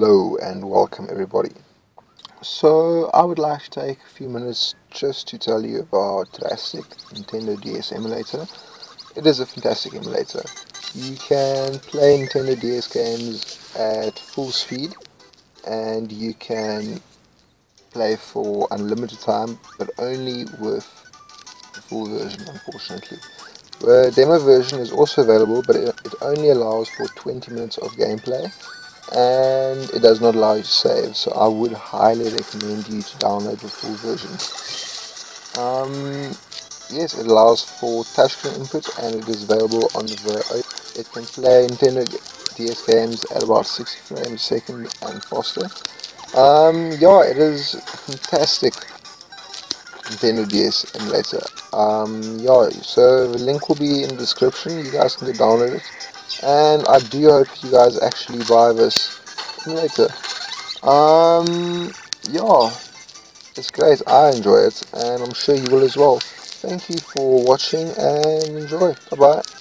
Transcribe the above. Hello and welcome everybody. So I would like to take a few minutes just to tell you about Drastic Nintendo DS emulator. It is a fantastic emulator. You can play Nintendo DS games at full speed and you can play for unlimited time, but only with the full version, unfortunately. The demo version is also available, but it only allows for 20 minutes of gameplay. And it does not allow you to save, so I would highly recommend you to download the full version. Yes, it allows for touchscreen input and it is available on the. It can play Nintendo DS games at about 60 frames a second and faster. Yeah, it is a fantastic Nintendo DS emulator. Yeah, so the link will be in the description. You guys can download it. And I do hope you guys actually buy this emulator. Yeah, it's great. I enjoy it and I'm sure you will as well. Thank you for watching and enjoy. Bye bye.